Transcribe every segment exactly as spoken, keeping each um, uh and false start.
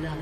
blood.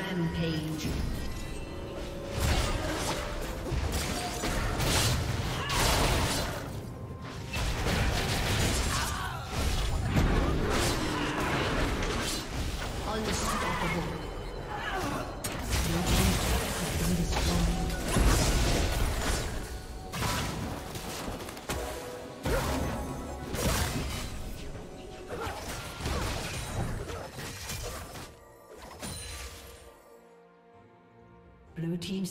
Rampage. Blue team's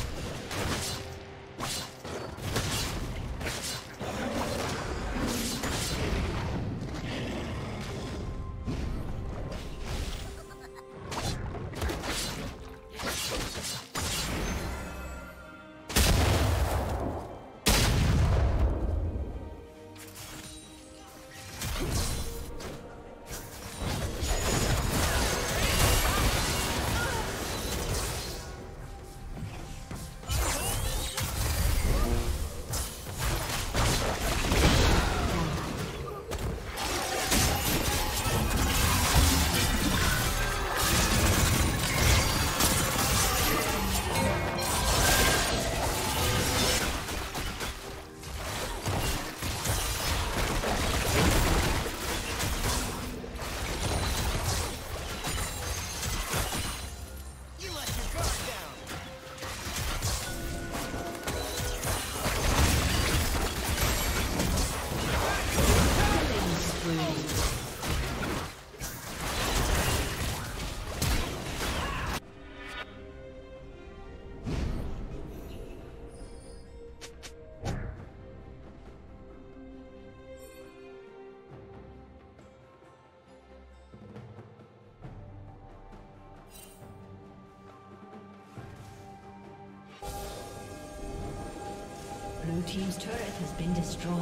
Blue team's turret has been destroyed.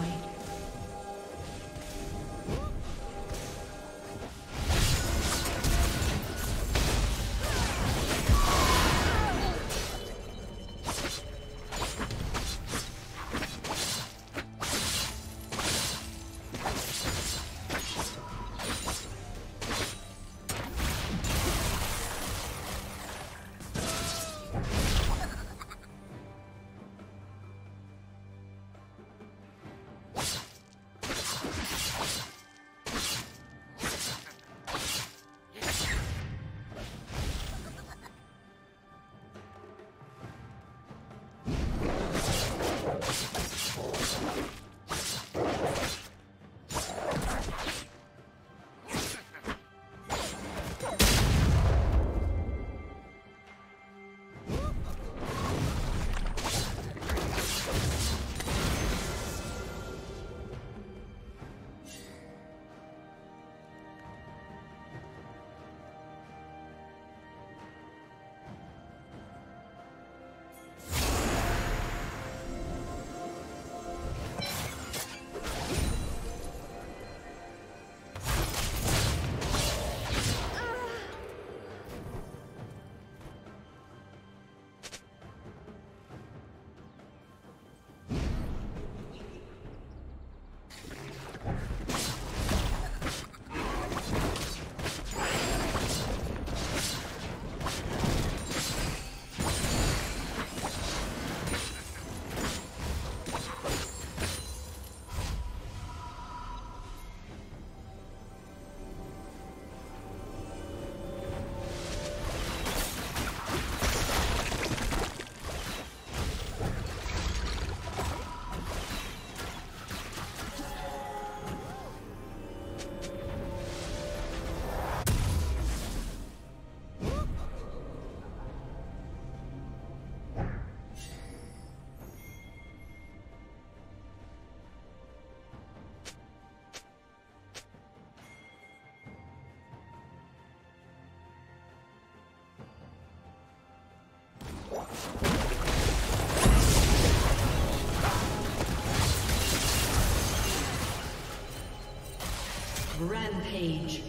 Rampage.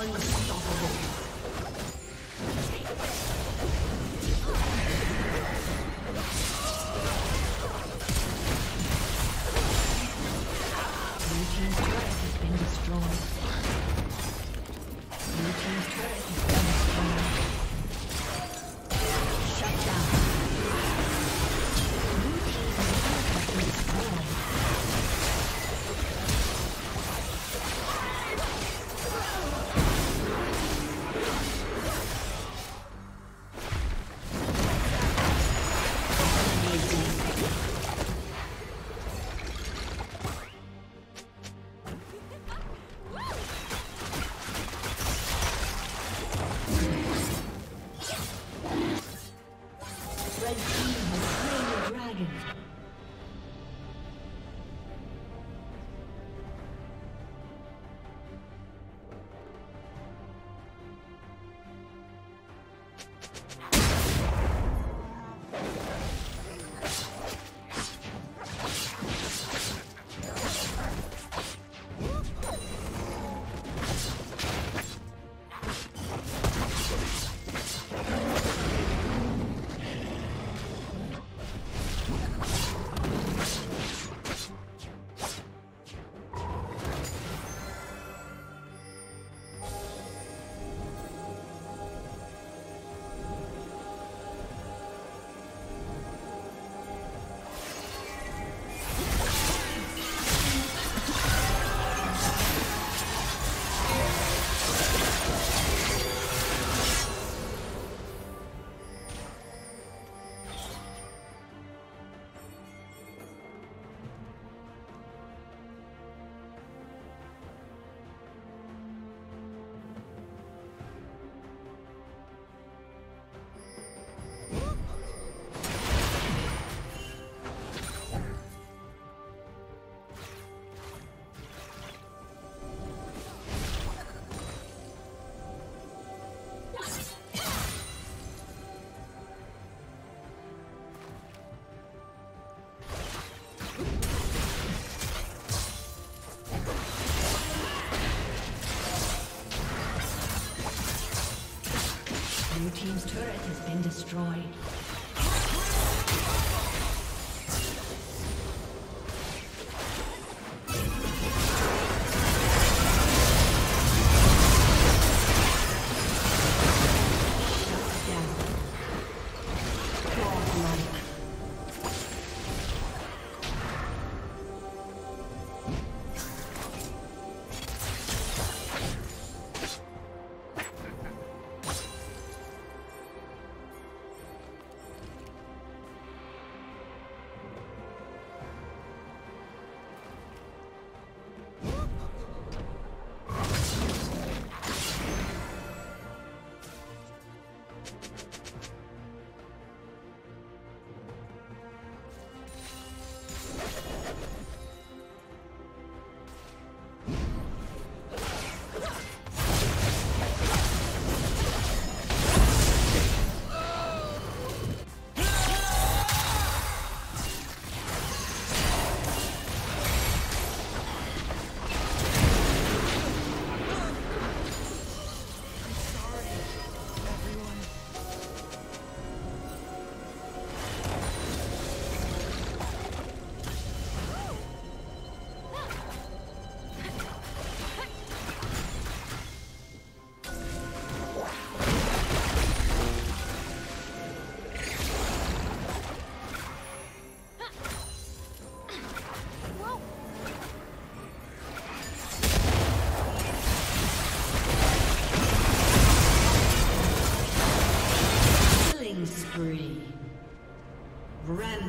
Unstoppable. team's turret has been destroyed.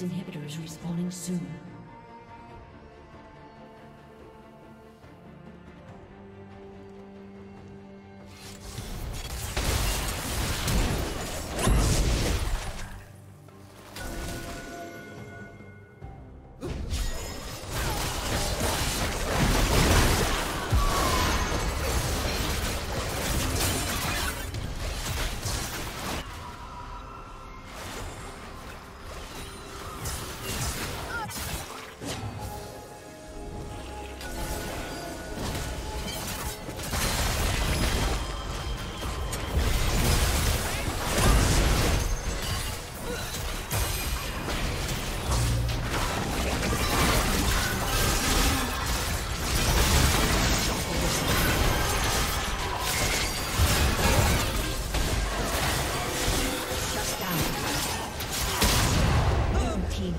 Inhibitor is respawning soon.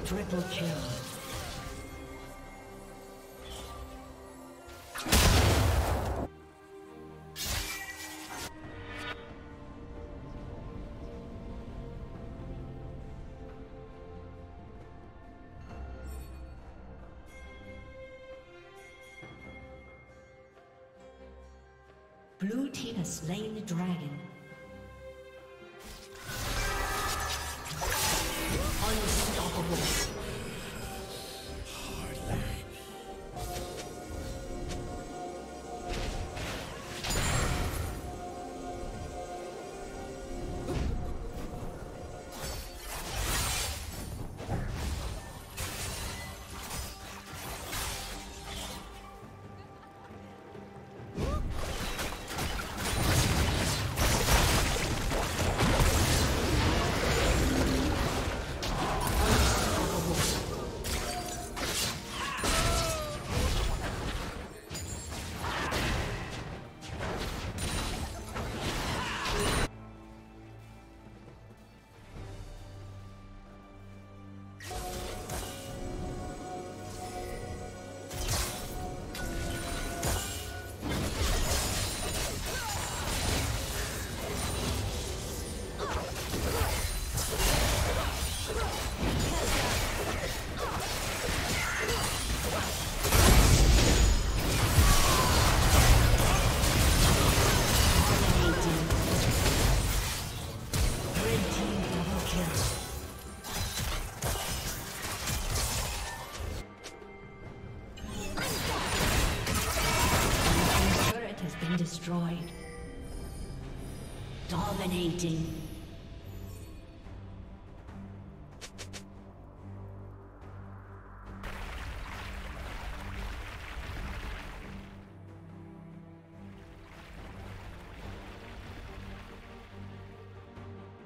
Triple kill. Blue team has slain the dragon. Dominating.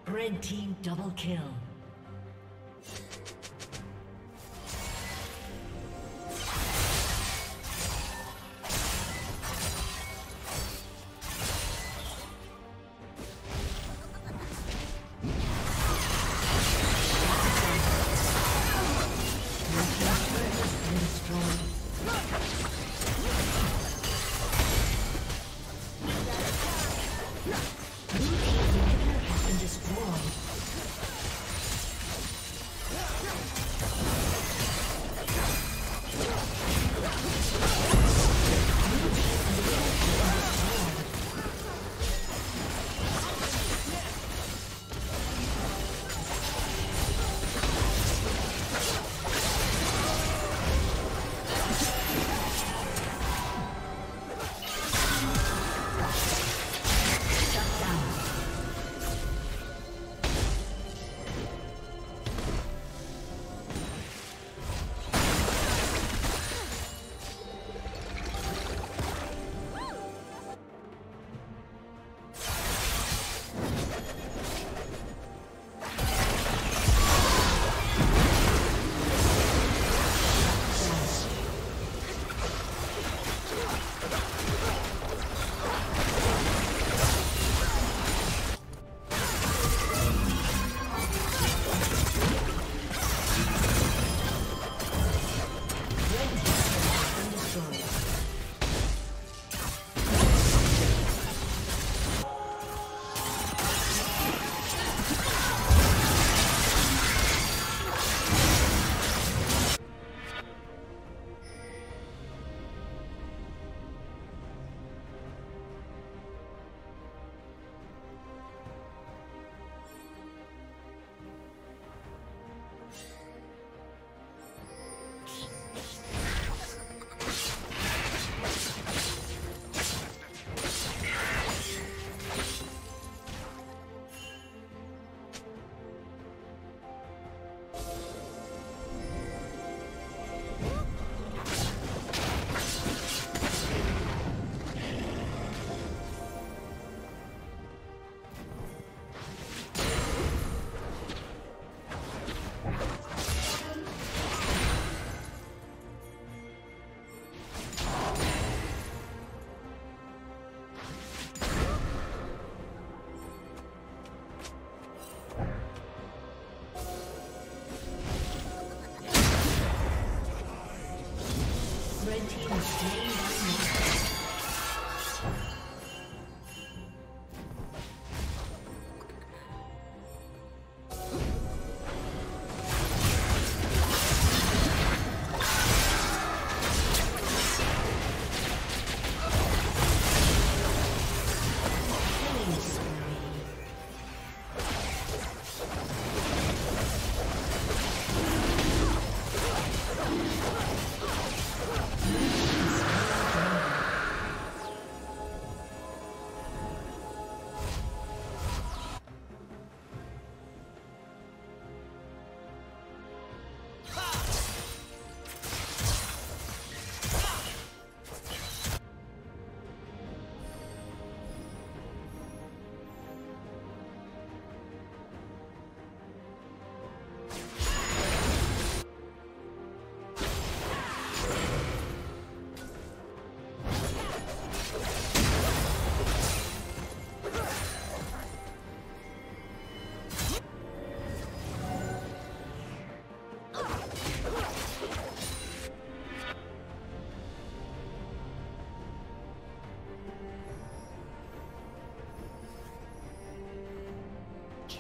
Red team double kill.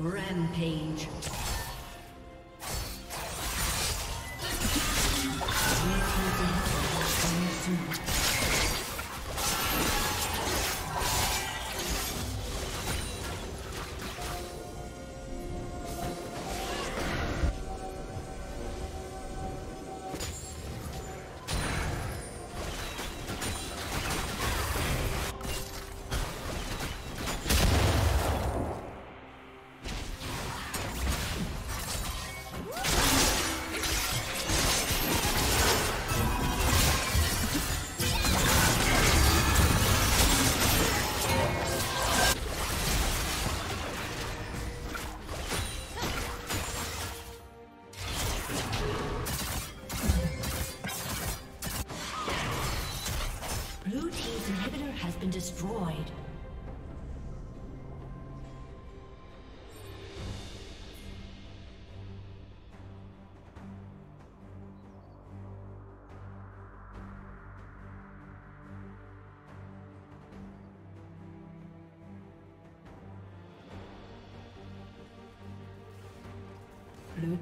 Rampage. Destroyed. Blue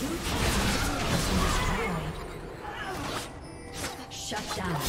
New team destroyed. Shut down.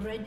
Red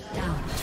Shut down.